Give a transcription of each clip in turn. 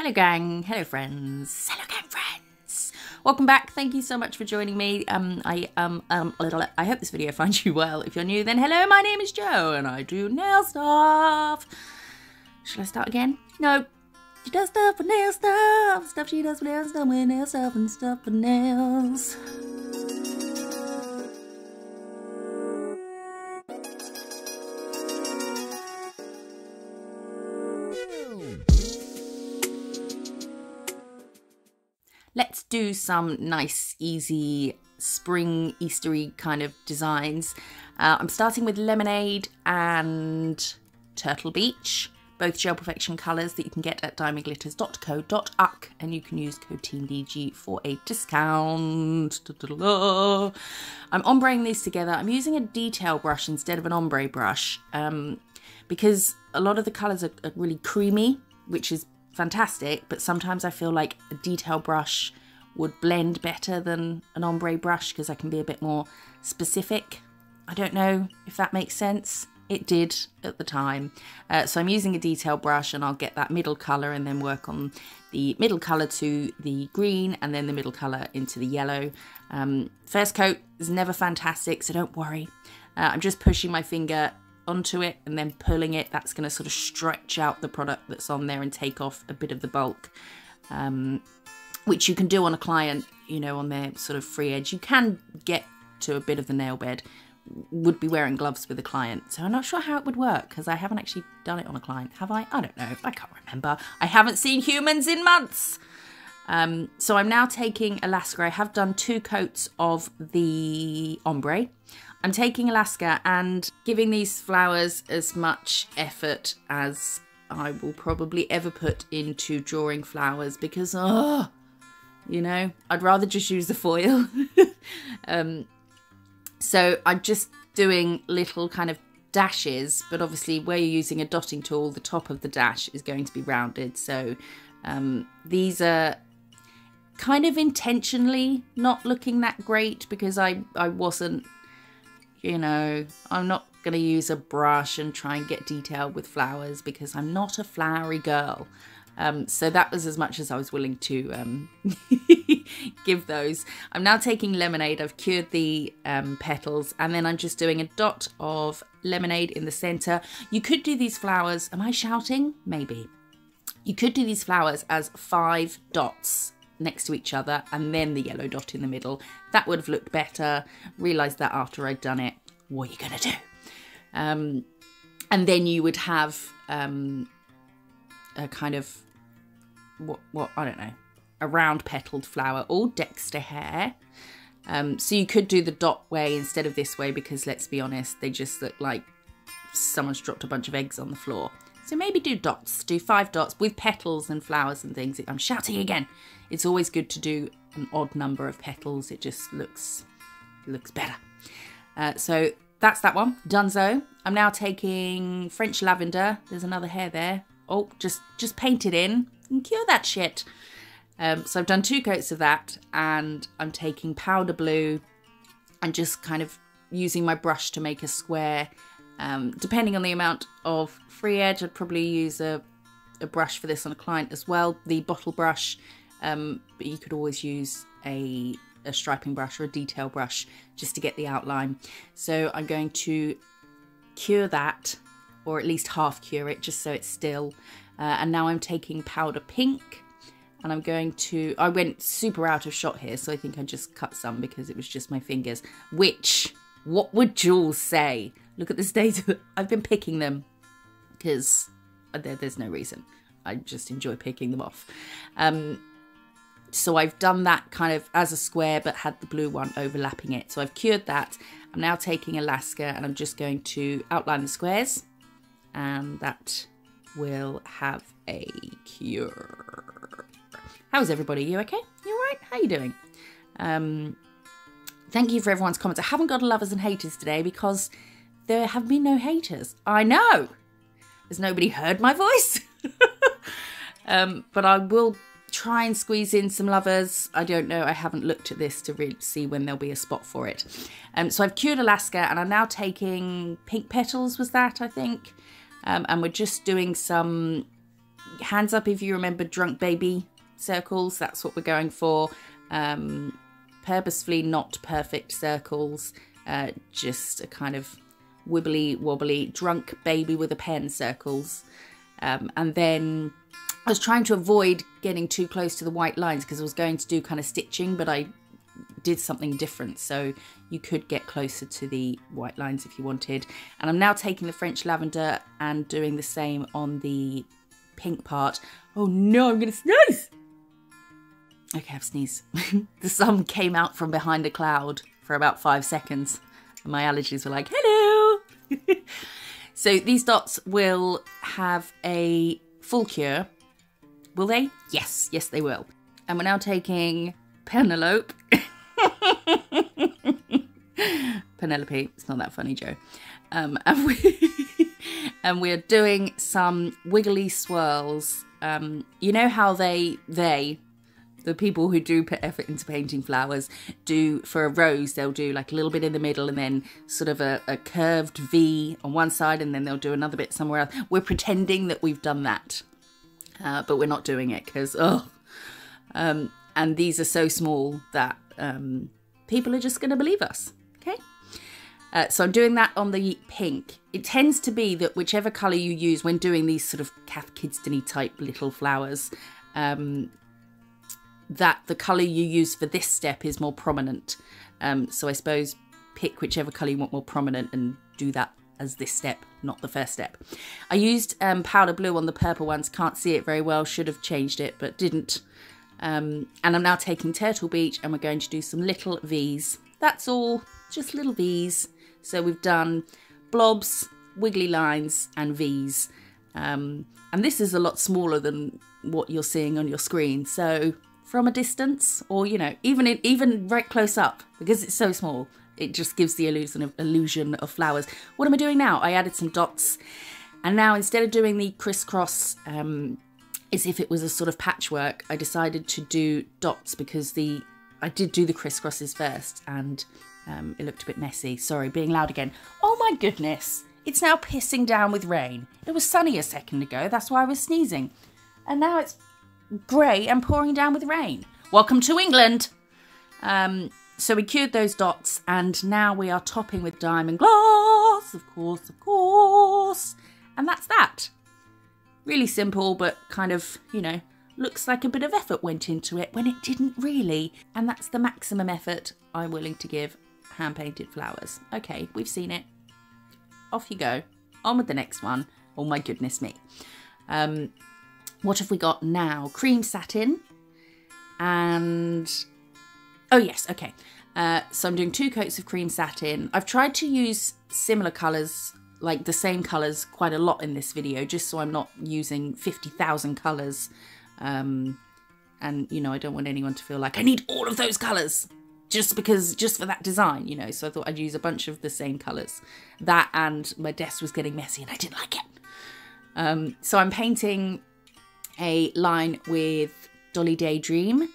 Hello gang, hello friends, welcome back. Thank you so much for joining me. I hope this video finds you well. If you're new, then hello, my name is Jo and I do nail stuff. Shall I start again? No. She does stuff for nail stuff. Stuff she does for nails, stuff with nail stuff and stuff for nails. Let's do some nice, easy, spring, Eastery kind of designs. I'm starting with Lemonade and Turtle Beach, both Gel Perfection colours that you can get at diamondglitters.co.uk, and you can use Coteen DG for a discount. I'm ombreing these together. I'm using a detail brush instead of an ombre brush because a lot of the colours are really creamy, which is fantastic, but sometimes I feel like a detail brush would blend better than an ombre brush because I can be a bit more specific. I don't know if that makes sense. It did at the time. So I'm using a detail brush and I'll get that middle colour and then work on the middle colour to the green and then the middle colour into the yellow. First coat is never fantastic, so don't worry. I'm just pushing my finger onto it and then pulling it. That's going to sort of stretch out the product that's on there and take off a bit of the bulk, which you can do on a client, you know, on their sort of free edge. You can get to a bit of the nail bed. Would be wearing gloves with a client, so I'm not sure how it would work because I haven't actually done it on a client, have I? I don't know, I can't remember. I haven't seen humans in months. So I'm now taking Alaska. I have done two coats of the ombre. I'm taking Alaska and giving these flowers as much effort as I will probably ever put into drawing flowers because, oh, you know, I'd rather just use the foil. So I'm just doing little kind of dashes, but obviously where you're using a dotting tool, the top of the dash is going to be rounded. So these are kind of intentionally not looking that great because I wasn't, you know, I'm not going to use a brush and try and get detail with flowers because I'm not a flowery girl. So that was as much as I was willing to give those. I'm now taking Lemonade. I've cured the petals and then I'm just doing a dot of lemonade in the centre. You could do these flowers. Am I shouting? Maybe. You could do these flowers as 5 dots next to each other and then the yellow dot in the middle. That would have looked better. Realised that after I'd done it. What are you going to do? And then you would have a kind of, what I don't know, a round petaled flower, all Dexter hair. So you could do the dot way instead of this way because let's be honest, they just look like someone's dropped a bunch of eggs on the floor. So maybe do dots, do 5 dots with petals and flowers and things. I'm shouting again. It's always good to do an odd number of petals. It just looks better. So that's that one, donezo. I'm now taking French Lavender. There's another hair there. Oh, just paint it in and cure that shit. So I've done 2 coats of that and I'm taking Powder Blue and just kind of using my brush to make a square. Depending on the amount of free edge, I'd probably use a brush for this on a client as well, the bottle brush, but you could always use a striping brush or a detail brush just to get the outline. So I'm going to cure that, or at least half cure it, just so it's still. And now I'm taking Powder Pink and I'm going to, I went super out of shot here, so I think I just cut some because it was just my fingers, which, what would Jules say? Look at the state. I've been picking them because there's no reason. I just enjoy picking them off. So I've done that kind of as a square, but had the blue one overlapping it. So I've cured that. I'm now taking Alaska and I'm just going to outline the squares and that will have a cure. How's everybody? You okay? You all right? How you doing? Thank you for everyone's comments. I haven't got a lovers and haters today because there have been no haters. I know. Has nobody heard my voice? But I will try and squeeze in some lovers. I don't know. I haven't looked at this to really see when there'll be a spot for it. So I've cured Alaska and I'm now taking Pink Petals, was that, I think. And we're just doing some hands up if you remember drunk baby circles. That's what we're going for. Purposefully not perfect circles, just a kind of wibbly wobbly drunk baby with a pen circles. And then I was trying to avoid getting too close to the white lines because I was going to do kind of stitching, but I did something different, so you could get closer to the white lines if you wanted. And I'm now taking the French lavender and doing the same on the pink part. Oh no, I'm gonna sneeze. Okay, I've sneezed. The sun came out from behind a cloud for about 5 seconds and my allergies were like, hello. So these dots will have a full cure. Will they? Yes, yes they will. And we're now taking Penelope. Penelope, it's not that funny, Joe. And we're doing some wiggly swirls. You know how the people who do put effort into painting flowers do, for a rose, they'll do like a little bit in the middle and then sort of a curved V on one side, and then they'll do another bit somewhere else. We're pretending that we've done that, but we're not doing it because, oh. And these are so small that people are just going to believe us, okay? So I'm doing that on the pink. It tends to be that whichever colour you use when doing these sort of Kath Kidston-y type little flowers, that the colour you use for this step is more prominent. So I suppose pick whichever colour you want more prominent and do that as this step, not the first step. I used powder blue on the purple ones. Can't see it very well. Should have changed it, but didn't. And I'm now taking Turtle Beach and we're going to do some little V's. That's all, just little V's. So we've done blobs, wiggly lines and V's. And this is a lot smaller than what you're seeing on your screen. So from a distance, or you know, even right close up, because it's so small, it just gives the illusion of flowers. What am I doing now? I added some dots, and now instead of doing the crisscross as if it was a sort of patchwork, I decided to do dots because I did do the crisscrosses first, and it looked a bit messy. Sorry, being loud again. Oh my goodness, it's now pissing down with rain. It was sunny a second ago, that's why I was sneezing, and now it's grey and pouring down with rain. Welcome to England. So we cured those dots, and now we are topping with diamond gloss, of course, and that's that. Really simple, but kind of, you know, looks like a bit of effort went into it when it didn't really, and that's the maximum effort I'm willing to give hand painted flowers. Okay, we've seen it, off you go, on with the next one. Oh my goodness me. What have we got now? Cream satin and, oh yes, okay. So I'm doing 2 coats of cream satin. I've tried to use similar colours, like the same colours quite a lot in this video, just so I'm not using 50,000 colours. And you know, I don't want anyone to feel like I need all of those colours just for that design, you know. So I thought I'd use a bunch of the same colours. That and my desk was getting messy and I didn't like it. So I'm painting a line with Dolly Daydream,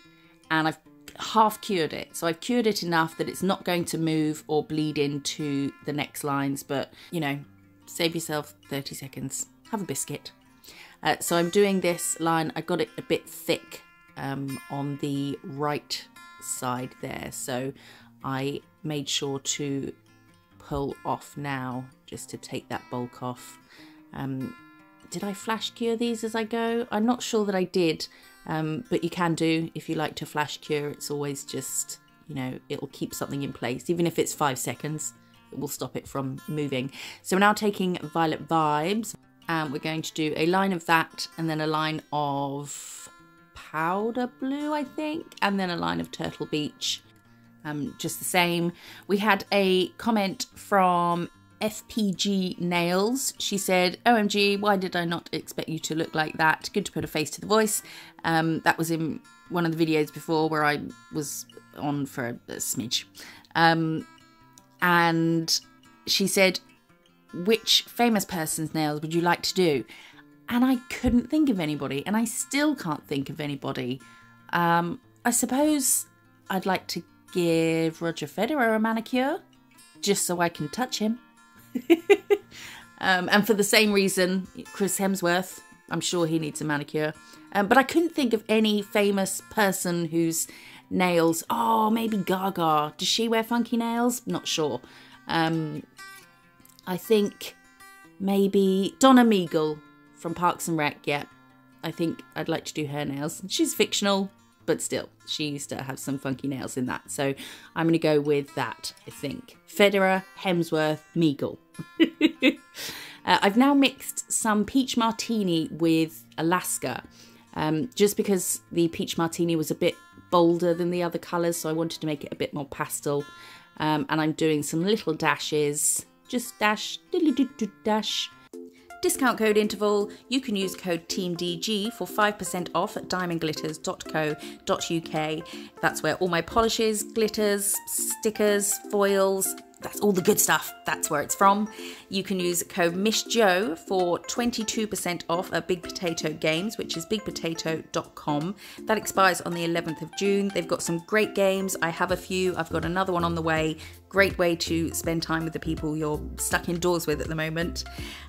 and I've half cured it. So I've cured it enough that it's not going to move or bleed into the next lines, but you know, save yourself 30 seconds, have a biscuit. So I'm doing this line. I got it a bit thick on the right side there, so I made sure to pull off now just to take that bulk off. Did I flash cure these as I go? I'm not sure that I did, but you can do if you like to flash cure. It's always just, you know, it'll keep something in place. Even if it's 5 seconds, it will stop it from moving. So we're now taking Violet Vibes, and we're going to do a line of that, and then a line of powder blue, I think, and then a line of Turtle Beach, just the same. We had a comment from FPG Nails. She said, OMG, why did I not expect you to look like that? Good to put a face to the voice. That was in one of the videos before where I was on for a smidge. And she said, which famous person's nails would you like to do? And I couldn't think of anybody, and I still can't think of anybody. I suppose I'd like to give Roger Federer a manicure just so I can touch him. And for the same reason, Chris Hemsworth, I'm sure he needs a manicure. But I couldn't think of any famous person whose nails... Oh, maybe Gaga. Does she wear funky nails? Not sure. I think maybe Donna Meagle from Parks and Rec. Yeah, I think I'd like to do her nails. She's fictional, but still, she used to have some funky nails in that. So I'm going to go with that, I think. Federer, Hemsworth, Meagle. I've now mixed some peach martini with Alaska, just because the peach martini was a bit bolder than the other colours, so I wanted to make it a bit more pastel. And I'm doing some little dashes, just dash, dash. Discount code interval, you can use code TEAMDG for 5% off at diamondglitters.co.uk. That's where all my polishes, glitters, stickers, foils, that's all the good stuff. That's where it's from. You can use code MissJo for 22% off at Big Potato Games, which is bigpotato.com. That expires on the 11th of June. They've got some great games. I have a few. I've got another one on the way. Great way to spend time with the people you're stuck indoors with at the moment.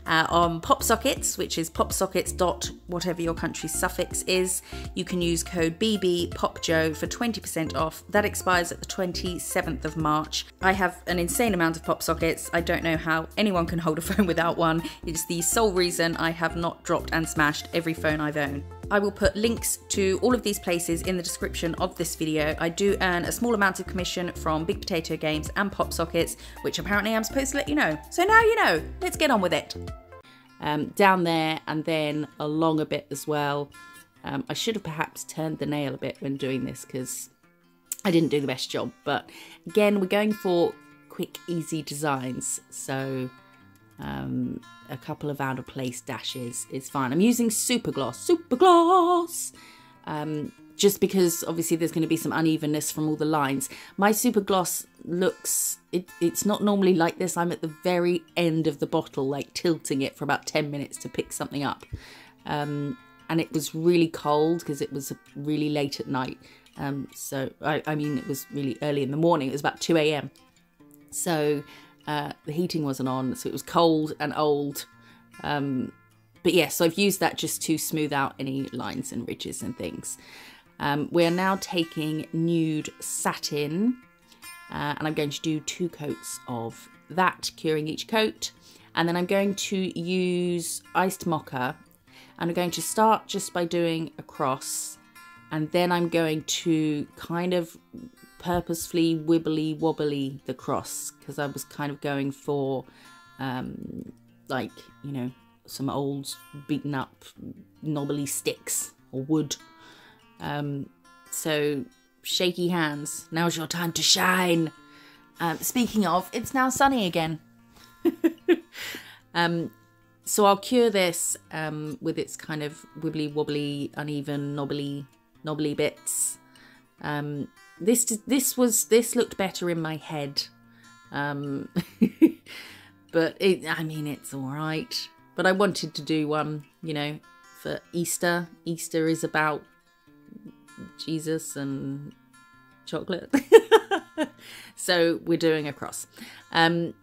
On PopSockets, which is popsockets.whatever your country's suffix is, you can use code BBPOPJO for 20% off. That expires at the 27th of March. I have an insane amount of PopSockets. I don't know how anyone can hold a phone without one. It's the sole reason I have not dropped and smashed every phone I've owned. I will put links to all of these places in the description of this video. I do earn a small amount of commission from Big Potato Games and PopSockets, which apparently I'm supposed to let you know. So now you know, let's get on with it. Down there and then along a bit as well. I should have perhaps turned the nail a bit when doing this because I didn't do the best job. But again, we're going for quick, easy designs. So... a couple of out of place dashes is fine. I'm using super gloss, just because obviously there's going to be some unevenness from all the lines. My super gloss looks, it's not normally like this. I'm at the very end of the bottle, like tilting it for about 10 minutes to pick something up. And it was really cold because it was really late at night. So I mean, it was really early in the morning. It was about 2 AM. So the heating wasn't on, so it was cold and old. But yes, yeah, so I've used that just to smooth out any lines and ridges and things. We are now taking nude satin, and I'm going to do 2 coats of that, curing each coat. And then I'm going to use iced mocha, and I'm going to start just by doing a cross, and then I'm going to kind of purposefully wibbly wobbly the cross, because I was kind of going for like, you know, some old beaten up knobbly sticks or wood. So shaky hands, now's your time to shine. Speaking of, it's now sunny again. So I'll cure this with its kind of wibbly wobbly uneven knobbly bits. This looked better in my head, but I mean, it's all right. But I wanted to do one, you know, for Easter. Easter is about Jesus and chocolate, so we're doing a cross. I'm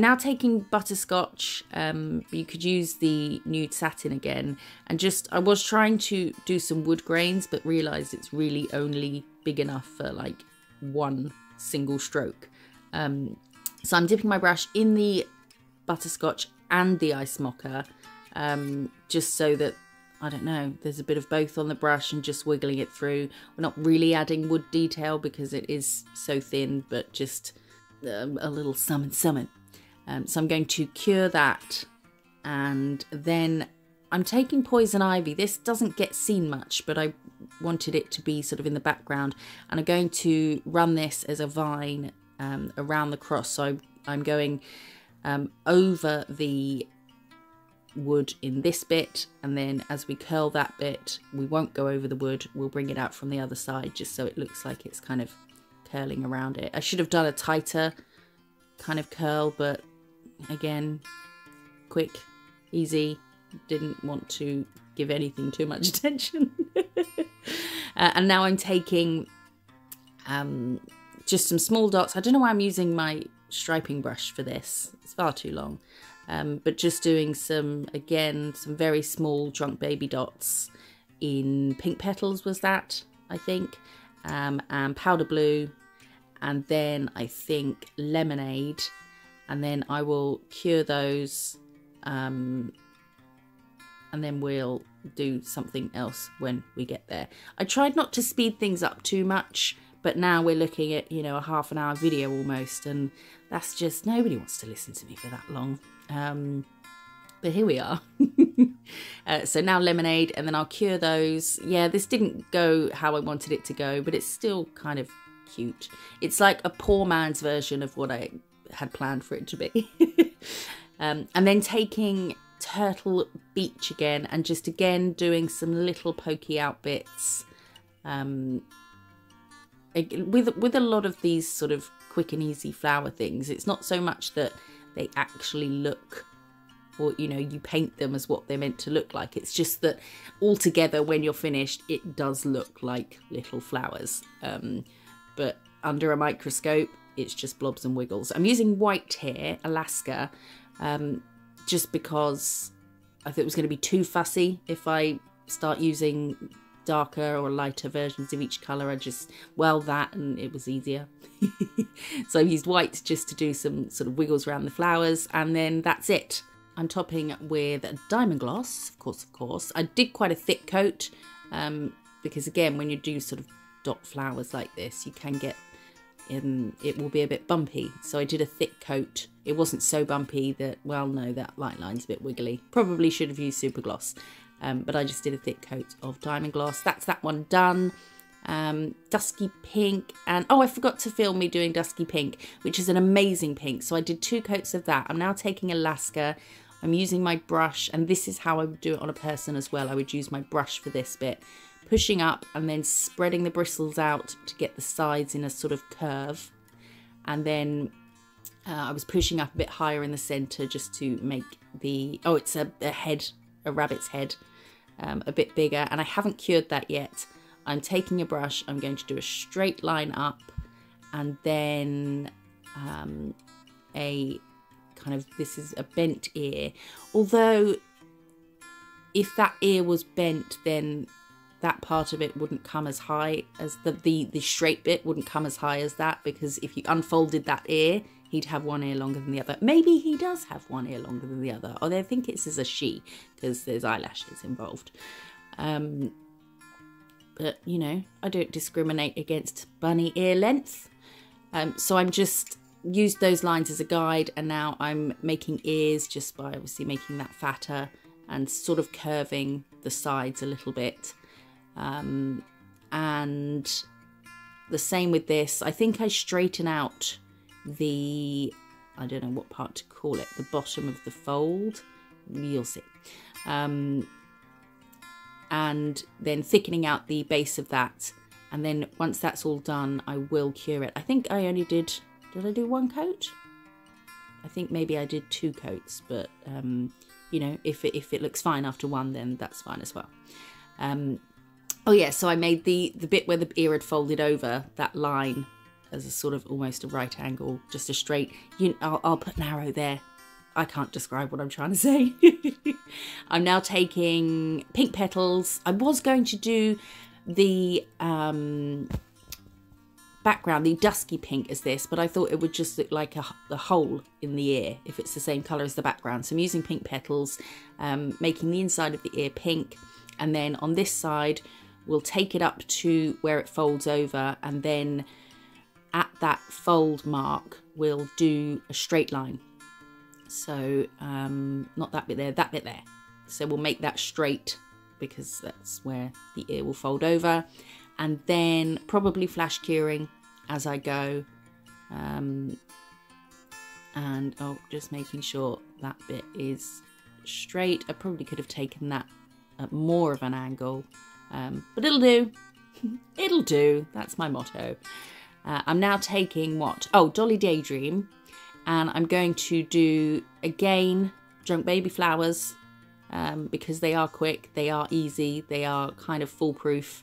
now taking butterscotch. You could use the nude satin again, and just I was trying to do some wood grains, but realised it's really only big enough for like one single stroke. So I'm dipping my brush in the butterscotch and the ice mocha, just so that, I don't know, there's a bit of both on the brush and just wiggling it through. We're not really adding wood detail because it is so thin, but just a little summon. So I'm going to cure that, and then I'm taking Poison Ivy. This doesn't get seen much, but I wanted it to be sort of in the background, and I'm going to run this as a vine around the cross. So I'm going over the wood in this bit, and then as we curl that bit, we won't go over the wood, we'll bring it out from the other side, just so it looks like it's kind of curling around it. I should have done a tighter kind of curl, but again, quick, easy, didn't want to give anything too much attention. And now I'm taking just some small dots. I don't know why I'm using my striping brush for this, it's far too long. But just doing some, again, some very small drunk baby dots in pink petals, was that, I think, and powder blue, and then I think lemonade, and then I will cure those, and then we'll do something else when we get there. I tried not to speed things up too much, but now we're looking at, you know, a half an hour video almost, and that's just, nobody wants to listen to me for that long. But here we are. So now lemonade, and then I'll cure those. Yeah, this didn't go how I wanted it to go, but it's still kind of cute. It's like a poor man's version of what I had planned for it to be. And then taking Turtle Beach again, and just again doing some little pokey out bits. With a lot of these sort of quick and easy flower things, it's not so much that they actually look, or, you know, you paint them as what they're meant to look like. It's just that altogether, when you're finished, it does look like little flowers. But under a microscope, it's just blobs and wiggles. I'm using white here, Alaska, just because I thought it was going to be too fussy if I start using darker or lighter versions of each colour. I just, well, that, and it was easier. So I've used white just to do some sort of wiggles around the flowers, and then that's it. I'm topping with a diamond gloss, of course. I did quite a thick coat, because again, when you do sort of dot flowers like this, you can get in, it will be a bit bumpy. So I did a thick coat. It wasn't so bumpy that, well, no, that light line's a bit wiggly. Probably should have used super gloss. But I just did a thick coat of diamond gloss. That's that one done. Dusky pink, and oh, I forgot to film me doing dusky pink, which is an amazing pink. So I did two coats of that. I'm now taking Alaska. I'm using my brush, and this is how I would do it on a person as well. I would use my brush for this bit, pushing up and then spreading the bristles out to get the sides in a sort of curve, and then I was pushing up a bit higher in the center just to make the, oh, it's a head, a rabbit's head, a bit bigger, and I haven't cured that yet. I'm taking a brush, I'm going to do a straight line up, and then a kind of, this is a bent ear. Although if that ear was bent, then that part of it wouldn't come as high as the straight bit wouldn't come as high as that, because if you unfolded that ear, he'd have one ear longer than the other. Maybe he does have one ear longer than the other, although I think it's as a she, because there's eyelashes involved. But, you know, I don't discriminate against bunny ear length. So I'm just used those lines as a guide, and now I'm making ears just by obviously making that fatter and sort of curving the sides a little bit. And the same with this. I think I straighten out the, I don't know what part to call it, the bottom of the fold. You'll see. And then thickening out the base of that, and then once that's all done, I will cure it. I think I only did I do one coat? I think maybe I did two coats, but you know, if it looks fine after one, then that's fine as well. Oh yeah, so I made the bit where the ear had folded over, that line as a sort of almost a right angle, just a straight, I'll put an arrow there. I can't describe what I'm trying to say. I'm now taking pink petals. I was going to do the background, the dusky pink as this, but I thought it would just look like a hole in the ear if it's the same colour as the background. So I'm using pink petals, making the inside of the ear pink. And then on this side, we'll take it up to where it folds over, and then at that fold mark, we'll do a straight line. So not that bit there, that bit there. So we'll make that straight because that's where the ear will fold over. And then probably flash curing as I go. And oh, just making sure that bit is straight. I probably could have taken that at more of an angle, but it'll do. It'll do. That's my motto. I'm now taking what? Oh, Dolly Daydream. And I'm going to do, again, drunk baby flowers, because they are quick, they are easy, they are kind of foolproof.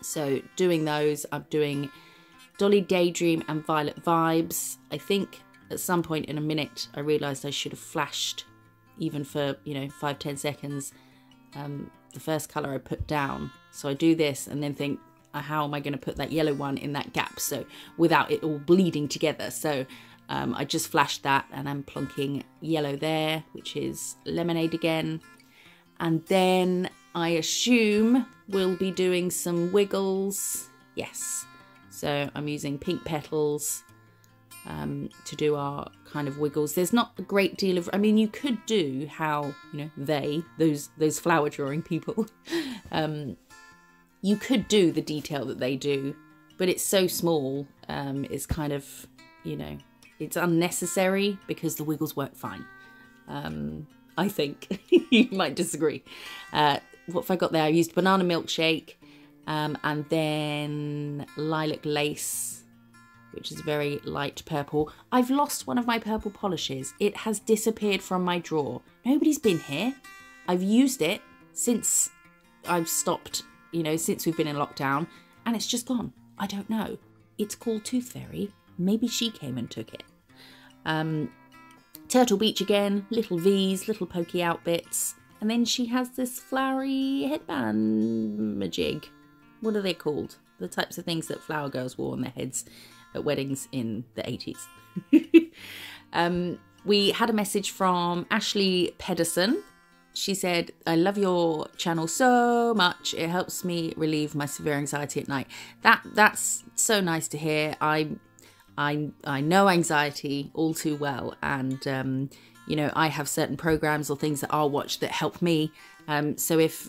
So doing those, I'm doing Dolly Daydream and Violet Vibes. I think At some point in a minute, I realised I should have flashed, even for, you know, 5-10 seconds, the first colour I put down. So I do this and then think, how am I going to put that yellow one in that gap, so without it all bleeding together? So I just flashed that, and I'm plonking yellow there, which is lemonade again. And then I assume we'll be doing some wiggles. Yes. So I'm using pink petals to do our kind of wiggles. There's not a great deal of, I mean, you could do how, you know, those flower drawing people, you could do the detail that they do, but it's so small, it's kind of, you know, it's unnecessary because the wiggles work fine. I think you might disagree. What have I got there? I used banana milkshake, and then lilac lace, which is very light purple. I've lost one of my purple polishes. It has disappeared from my drawer. Nobody's been here. I've used it since I've stopped, you know, since we've been in lockdown, and it's just gone. I don't know. It's called Tooth Fairy. Maybe she came and took it. Turtle Beach again, little V's, little pokey out bits. And then she has this flowery headband majig. What are they called? The types of things that flower girls wore on their heads at weddings in the 80s. We had a message from Ashley Pedersen. She said, I love your channel so much. It helps me relieve my severe anxiety at night. That's so nice to hear. I know anxiety all too well, and you know, I have certain programs or things that I'll watch that help me, so if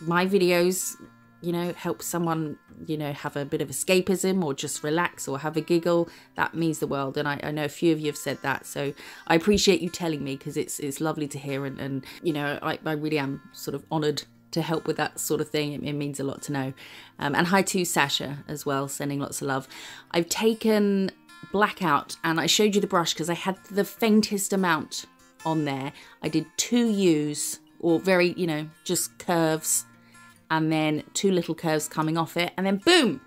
my videos, you know, help someone, you know, have a bit of escapism or just relax or have a giggle, that means the world. And I know a few of you have said that, so I appreciate you telling me, because it's lovely to hear, and you know, I really am sort of honoured to help with that sort of thing. It means a lot to know. And hi to Sasha as well, sending lots of love. I've taken blackout, and I showed you the brush because I had the faintest amount on there. I did 2 U's, or very, you know, just curves, and then 2 little curves coming off it, and then boom,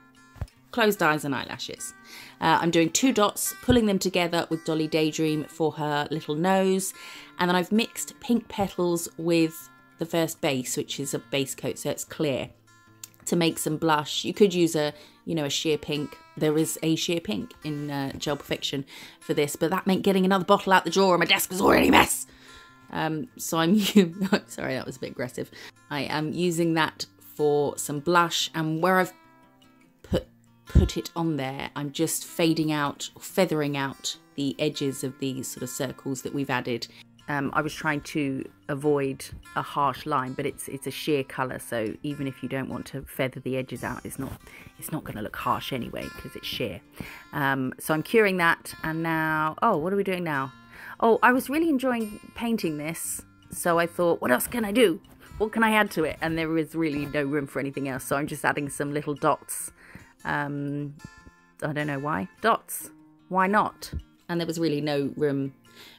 closed eyes and eyelashes. I'm doing 2 dots, pulling them together with Dolly Daydream for her little nose, and then I've mixed pink petals with the first base, which is a base coat, so it's clear, to make some blush. You could use a, you know, a sheer pink. There is a sheer pink in Gel Perfection for this, but that meant getting another bottle out the drawer, and my desk was already a mess. So I'm sorry, that was a bit aggressive. I am using that for some blush, and where I've put it on there, I'm just fading out, feathering out the edges of these sort of circles that we've added. I was trying to avoid a harsh line, but it's a sheer colour, so even if you don't want to feather the edges out, it's not going to look harsh anyway because it's sheer. So I'm curing that, and now, oh, what are we doing now? Oh, I was really enjoying painting this, so I thought, what else can I do? What can I add to it? And there is really no room for anything else, so I'm just adding some little dots. I don't know why. Dots. Why not? And there was really no room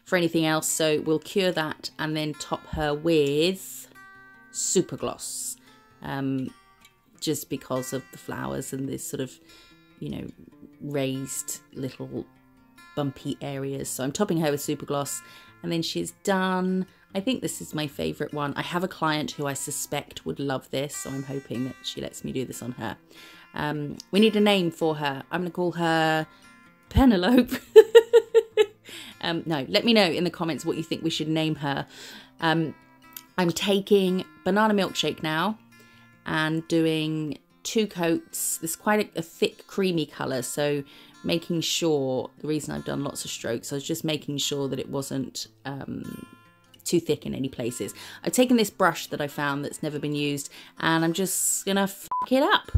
for anything else, so we'll cure that and then top her with super gloss, just because of the flowers and this sort of, you know, raised little bumpy areas. So I'm topping her with super gloss, and then she's done. I think this is my favourite one. I have a client who I suspect would love this, so I'm hoping that she lets me do this on her. We need a name for her. I'm going to call her Penelope. No, let me know in the comments what you think we should name her. I'm taking banana milkshake now and doing 2 coats. It's quite a thick, creamy colour, so making sure, the reason I've done lots of strokes, I was just making sure that it wasn't too thick in any places. I've taken this brush that I found that's never been used, and I'm just going to it up.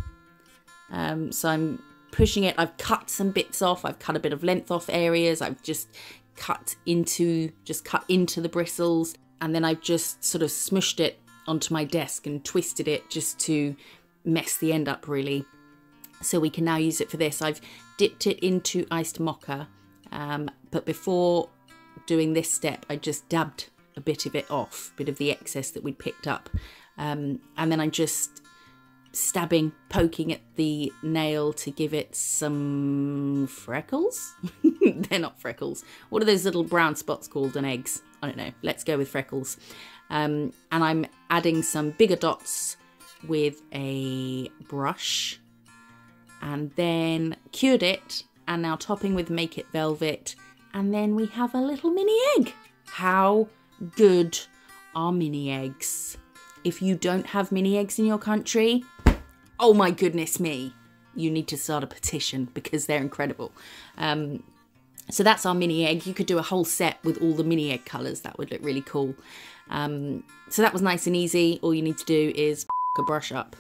So I'm pushing it. I've cut some bits off. I've cut a bit of length off areas. I've just cut into the bristles, and then I've just sort of smushed it onto my desk and twisted it just to mess the end up, really, so we can now use it for this. I've dipped it into iced mocha, but before doing this step I just dabbed a bit of it off, a bit of the excess that we'd picked up, and then I just stabbing, poking at the nail to give it some freckles. They're not freckles. What are those little brown spots called on eggs? I don't know. Let's go with freckles. And I'm adding some bigger dots with a brush, and then cured it, and now topping with Make It Velvet, and then we have a little mini egg. How good are mini eggs? If you don't have mini eggs in your country, oh my goodness me, you need to start a petition because they're incredible. So that's our mini egg. You could do a whole set with all the mini egg colours. That would look really cool. So that was nice and easy. All you need to do is a brush up.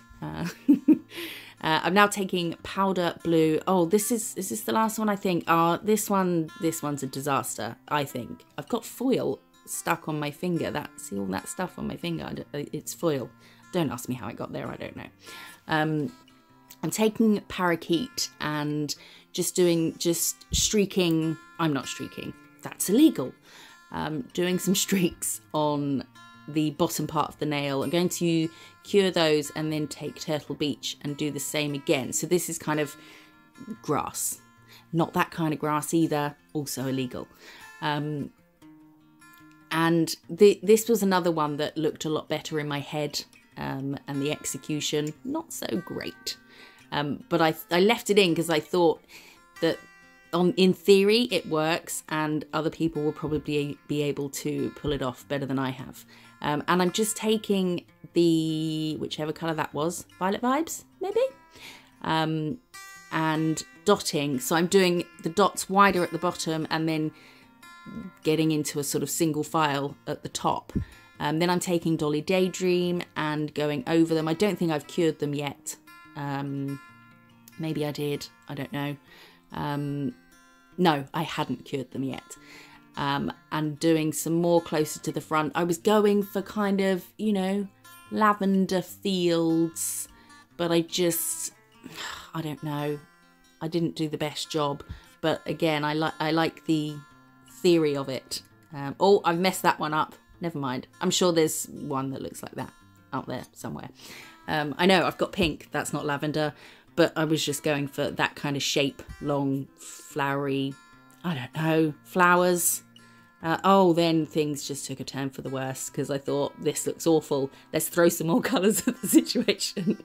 I'm now taking powder blue. Oh, is this the last one, I think? Oh, this one's a disaster, I think. I've got foil stuck on my finger. See all that stuff on my finger? It's foil. Don't ask me how it got there. I don't know. I'm taking Parakeet and just streaking. I'm not streaking. That's illegal. Doing some streaks on the bottom part of the nail. I'm going to cure those and then take Turtle Beach and do the same again. So this is kind of grass. Not that kind of grass either. Also illegal. And this was another one that looked a lot better in my head. And the execution, not so great. But I left it in because I thought that in theory it works and other people will probably be able to pull it off better than I have. And I'm just taking the, whichever colour that was, Violet Vibes maybe? And dotting, so I'm doing the dots wider at the bottom and then getting into a sort of single file at the top. Then I'm taking Dolly Daydream and going over them. I don't think I've cured them yet. Maybe I did, I don't know. No, I hadn't cured them yet. And doing some more closer to the front. I was going for kind of, you know, lavender fields, but I don't know. I didn't do the best job. But again, I like the theory of it. Oh, I've messed that one up. Never mind. I'm sure there's one that looks like that out there somewhere. I know I've got pink. That's not lavender. But I was just going for that kind of shape, long, flowery, I don't know, flowers. Oh, then things just took a turn for the worse because I thought, this looks awful. Let's throw some more colours at the situation.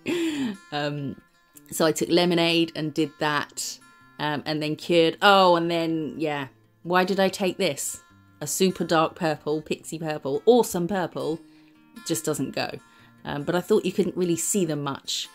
So I took Lemonade and did that, and then cured. Oh, and then, yeah. Why did I take this? A super dark purple, pixie purple, awesome purple, just doesn't go. But I thought you couldn't really see them much.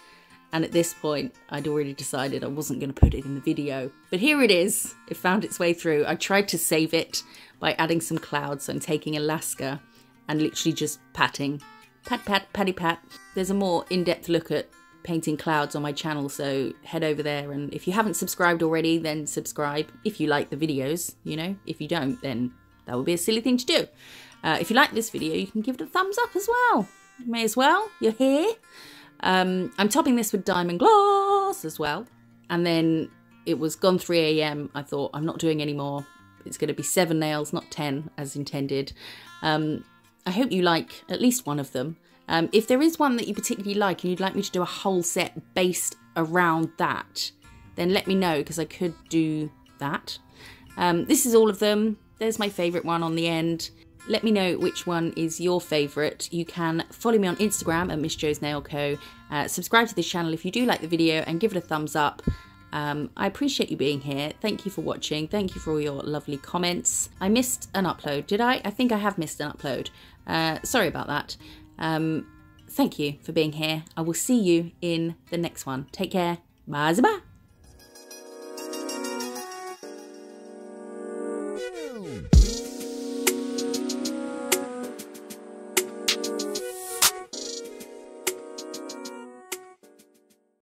And at this point, I'd already decided I wasn't going to put it in the video. But here it is. It found its way through. I tried to save it by adding some clouds. So I'm taking Alaska and literally just patting. Pat, pat, patty, pat. There's a more in-depth look at painting clouds on my channel. So head over there. And if you haven't subscribed already, then subscribe. If you like the videos, you know. If you don't, then that would be a silly thing to do. If you like this video, you can give it a thumbs up as well. You may as well. You're here. I'm topping this with diamond gloss as well, and then it was gone 3 a.m. I thought, I'm not doing any more. It's going to be 7 nails, not 10 as intended. I hope you like at least one of them. If there is one that you particularly like and you'd like me to do a whole set based around that, then let me know, because I could do that. This is all of them. There's my favourite one on the end. Let me know which one is your favourite. You can follow me on Instagram at MissJo'sNailCo. Subscribe to this channel if you do like the video and give it a thumbs up. I appreciate you being here. Thank you for watching. Thank you for all your lovely comments. I missed an upload, did I? I think I have missed an upload. Sorry about that. Thank you for being here. I will see you in the next one. Take care. Mazaba.